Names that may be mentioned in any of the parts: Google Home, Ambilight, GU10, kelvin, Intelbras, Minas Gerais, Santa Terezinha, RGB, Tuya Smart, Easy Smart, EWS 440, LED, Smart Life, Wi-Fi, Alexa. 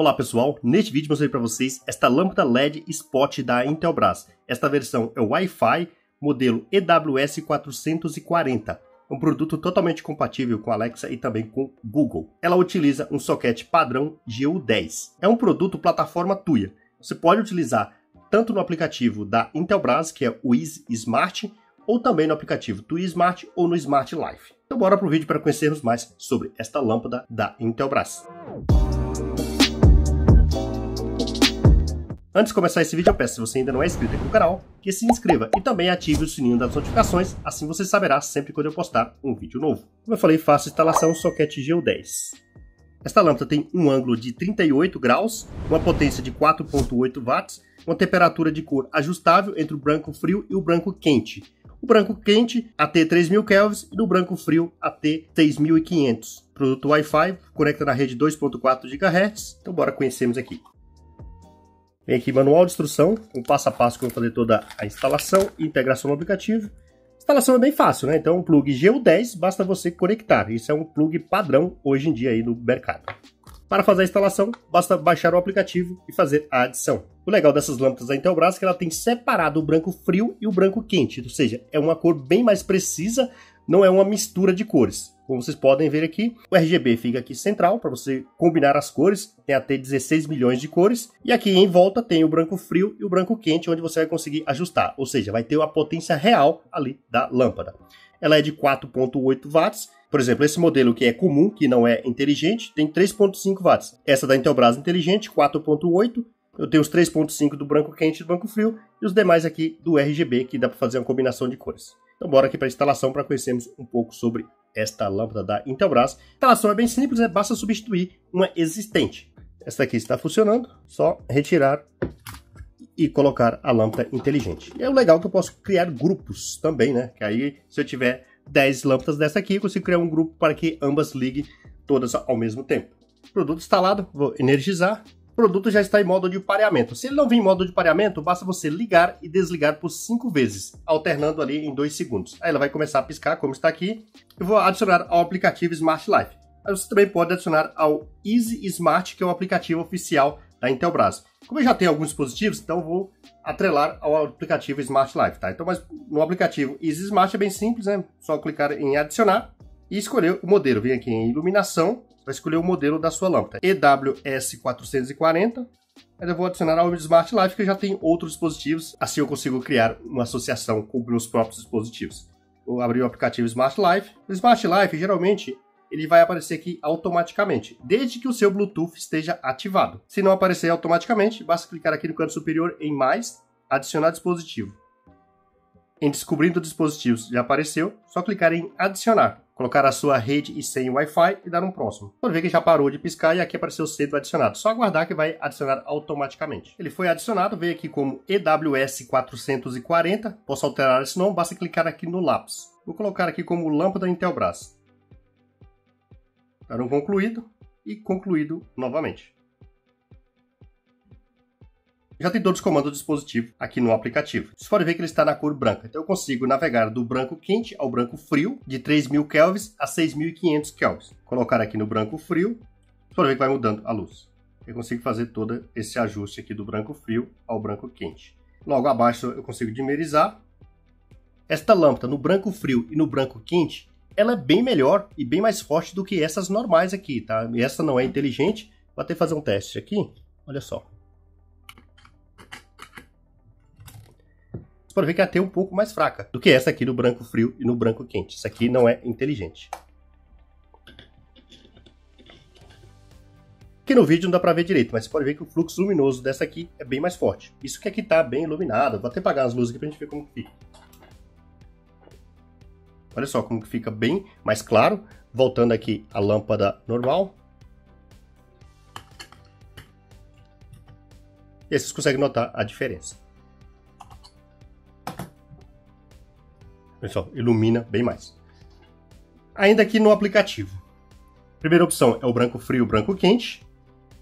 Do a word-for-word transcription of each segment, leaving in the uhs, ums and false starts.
Olá pessoal, neste vídeo mostrei para vocês esta lâmpada L E D Spot da Intelbras. Esta versão é o Wi-Fi modelo E W S quatrocentos e quarenta, um produto totalmente compatível com Alexa e também com Google. Ela utiliza um socket padrão G U dez. É um produto plataforma Tuya. Você pode utilizar tanto no aplicativo da Intelbras, que é o Easy Smart, ou também no aplicativo Tuya Smart ou no Smart Life. Então bora para o vídeo para conhecermos mais sobre esta lâmpada da Intelbras. Antes de começar esse vídeo, eu peço, se você ainda não é inscrito aqui no canal, que se inscreva e também ative o sininho das notificações, assim você saberá sempre quando eu postar um vídeo novo. Como eu falei, faço instalação socket G U dez. Esta lâmpada tem um ângulo de trinta e oito graus, uma potência de quatro vírgula oito watts, uma temperatura de cor ajustável entre o branco frio e o branco quente. O branco quente até três mil kelvins e no branco frio até seis mil e quinhentos. Produto Wi-Fi, conecta na rede dois ponto quatro gigahertz. Então bora conhecermos aqui. Vem aqui manual de instrução, um passo a passo que eu vou fazer toda a instalação e integração no aplicativo. Instalação é bem fácil, né? Então, um plug G U dez, basta você conectar. Isso é um plug padrão hoje em dia aí no mercado. Para fazer a instalação, basta baixar o aplicativo e fazer a adição. O legal dessas lâmpadas da Intelbras é que ela tem separado o branco frio e o branco quente, ou seja, é uma cor bem mais precisa, não é uma mistura de cores. Como vocês podem ver aqui, o R G B fica aqui central para você combinar as cores, tem até dezesseis milhões de cores. E aqui em volta tem o branco frio e o branco quente, onde você vai conseguir ajustar, ou seja, vai ter a potência real ali da lâmpada. Ela é de quatro vírgula oito watts, por exemplo, esse modelo que é comum, que não é inteligente, tem três vírgula cinco watts. Essa da Intelbras inteligente, quatro vírgula oito, eu tenho os três vírgula cinco do branco quente e do branco frio, e os demais aqui do R G B, que dá para fazer uma combinação de cores. Então bora aqui para a instalação para conhecermos um pouco sobre esta lâmpada da Intelbras. A instalação é bem simples, né? Basta substituir uma existente. Esta aqui está funcionando, só retirar e colocar a lâmpada inteligente. E é o legal que eu posso criar grupos também, né? Que aí, se eu tiver dez lâmpadas dessa aqui, eu consigo criar um grupo para que ambas liguem todas ao mesmo tempo. Produto instalado, vou energizar. O produto já está em modo de pareamento. Se ele não vir em modo de pareamento, basta você ligar e desligar por cinco vezes, alternando ali em dois segundos. Aí ela vai começar a piscar, como está aqui. Eu vou adicionar ao aplicativo Smart Life. Aí você também pode adicionar ao Easy Smart, que é o aplicativo oficial da Intelbras. Como eu já tenho alguns dispositivos, então eu vou atrelar ao aplicativo Smart Life, tá? Então, mas no aplicativo Easy Smart é bem simples, né? Só clicar em adicionar e escolher o modelo. Vem aqui em iluminação, vai escolher o modelo da sua lâmpada, E W S quatrocentos e quarenta. Aí eu vou adicionar ao Smart Life, que eu já tenho outros dispositivos, assim eu consigo criar uma associação com meus próprios dispositivos. Vou abrir o aplicativo Smart Life. O Smart Life, geralmente, ele vai aparecer aqui automaticamente, desde que o seu Bluetooth esteja ativado. Se não aparecer automaticamente, basta clicar aqui no canto superior em mais, adicionar dispositivo. Em descobrindo dispositivos já apareceu, só clicar em adicionar, colocar a sua rede e senha Wi-Fi e dar um próximo. Pode ver que já parou de piscar e aqui apareceu sendo adicionado. Só aguardar que vai adicionar automaticamente. Ele foi adicionado, veio aqui como E W S quatrocentos e quarenta, posso alterar esse nome, basta clicar aqui no lápis. Vou colocar aqui como lâmpada Intelbras. Dar um concluído e concluído novamente. Já tem todos os comandos do dispositivo aqui no aplicativo. Vocês podem ver que ele está na cor branca. Então eu consigo navegar do branco quente ao branco frio, de três mil kelvins a seis mil e quinhentos kelvins. Colocar aqui no branco frio, vocês podem ver que vai mudando a luz. Eu consigo fazer todo esse ajuste aqui do branco frio ao branco quente. Logo abaixo eu consigo dimerizar. Esta lâmpada no branco frio e no branco quente, ela é bem melhor e bem mais forte do que essas normais aqui, tá? E essa não é inteligente. Vou até fazer um teste aqui. Olha só. Você pode ver que é até um pouco mais fraca do que essa aqui no branco frio e no branco quente. Isso aqui não é inteligente. Aqui no vídeo não dá pra ver direito, mas você pode ver que o fluxo luminoso dessa aqui é bem mais forte. Isso que aqui tá bem iluminado. Vou até apagar as luzes aqui pra gente ver como fica. Olha só como que fica bem mais claro. Voltando aqui a lâmpada normal. E aí vocês conseguem notar a diferença. Olha só, ilumina bem mais. Ainda aqui no aplicativo. Primeira opção é o branco frio e o branco quente.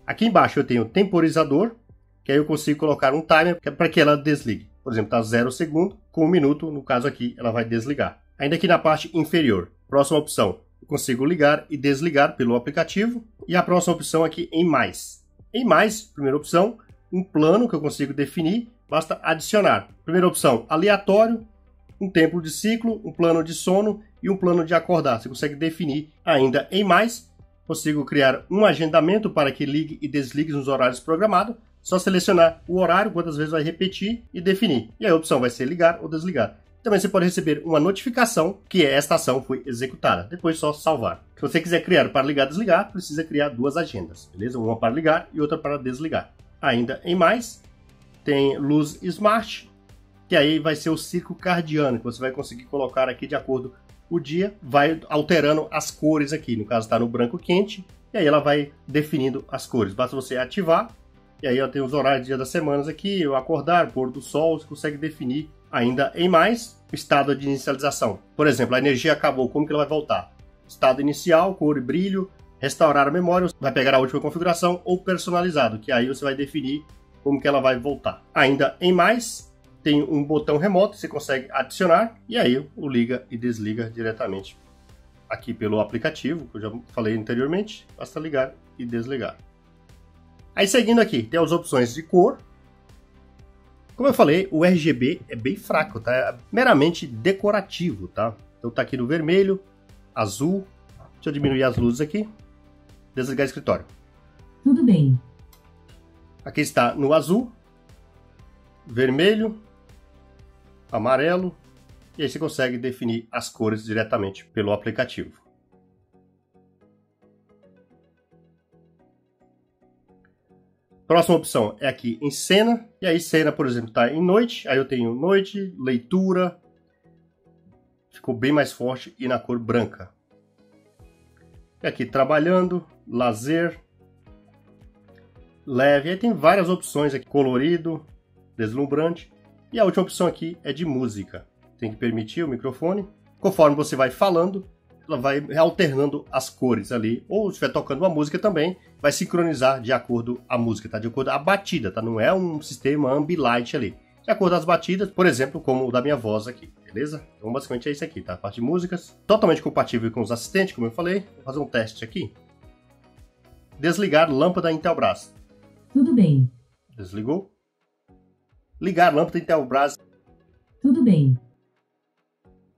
Aqui embaixo eu tenho o temporizador, que aí eu consigo colocar um timer para que ela desligue. Por exemplo, está zero segundo, com um minuto, no caso aqui, ela vai desligar. Ainda aqui na parte inferior, próxima opção, eu consigo ligar e desligar pelo aplicativo. E a próxima opção aqui em mais. Em mais, primeira opção, um plano que eu consigo definir, basta adicionar. Primeira opção, aleatório, um tempo de ciclo, um plano de sono e um plano de acordar. Você consegue definir ainda em mais. Consigo criar um agendamento para que ligue e desligue nos horários programados. Só selecionar o horário, quantas vezes vai repetir e definir. E aí a opção vai ser ligar ou desligar. Também você pode receber uma notificação que esta ação foi executada. Depois só salvar. Se você quiser criar para ligar e desligar, precisa criar duas agendas. Beleza? Uma para ligar e outra para desligar. Ainda em mais, tem luz Smart, que aí vai ser o círculo cardiano, que você vai conseguir colocar aqui de acordo com o dia, vai alterando as cores aqui. No caso está no branco quente, e aí ela vai definindo as cores. Basta você ativar, e aí ela tem os horários do dia das semanas aqui, o acordar, pôr do sol, você consegue definir ainda em mais o estado de inicialização. Por exemplo, a energia acabou, como que ela vai voltar? Estado inicial, cor e brilho, restaurar a memória, vai pegar a última configuração ou personalizado, que aí você vai definir como que ela vai voltar. Ainda em mais, tem um botão remoto, você consegue adicionar, e aí o liga e desliga diretamente aqui pelo aplicativo, que eu já falei anteriormente, basta ligar e desligar. Aí seguindo aqui, tem as opções de cor. Como eu falei, o R G B é bem fraco, tá? É meramente decorativo, tá? Então tá aqui no vermelho, azul. Deixa eu diminuir as luzes aqui. Desligar o escritório. Tudo bem. Aqui está no azul, vermelho, amarelo. E aí você consegue definir as cores diretamente pelo aplicativo. Próxima opção é aqui em cena. E aí cena, por exemplo, está em noite. Aí eu tenho noite, leitura. Ficou bem mais forte e na cor branca. E aqui trabalhando, lazer, leve. Aí tem várias opções aqui, colorido, deslumbrante. E a última opção aqui é de música. Tem que permitir o microfone. Conforme você vai falando, ela vai alternando as cores ali. Ou se estiver tocando uma música também, vai sincronizar de acordo a música, tá? De acordo a batida, tá? Não é um sistema ambilight ali. De acordo às batidas, por exemplo, como o da minha voz aqui, beleza? Então basicamente é isso aqui, tá? A parte de músicas, totalmente compatível com os assistentes, como eu falei. Vou fazer um teste aqui. Desligar lâmpada Intelbras. Tudo bem. Desligou. Ligar lâmpada Intelbras. Tudo bem.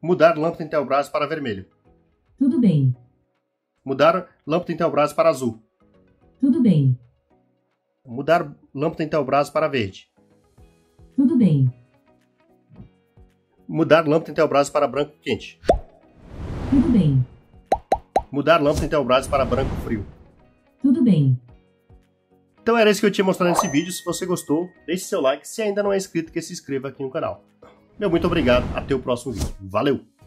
Mudar lâmpada Intelbras para vermelho. Tudo bem. Mudar lâmpada Intelbras para azul. Tudo bem. Mudar lâmpada Intelbras para verde. Tudo bem. Mudar lâmpada Intelbras para branco quente. Tudo bem. Mudar lâmpada Intelbras para branco frio. Tudo bem. Então era isso que eu tinha mostrado nesse vídeo. Se você gostou, deixe seu like. Se ainda não é inscrito, que se inscreva aqui no canal. Meu muito obrigado. Até o próximo vídeo. Valeu!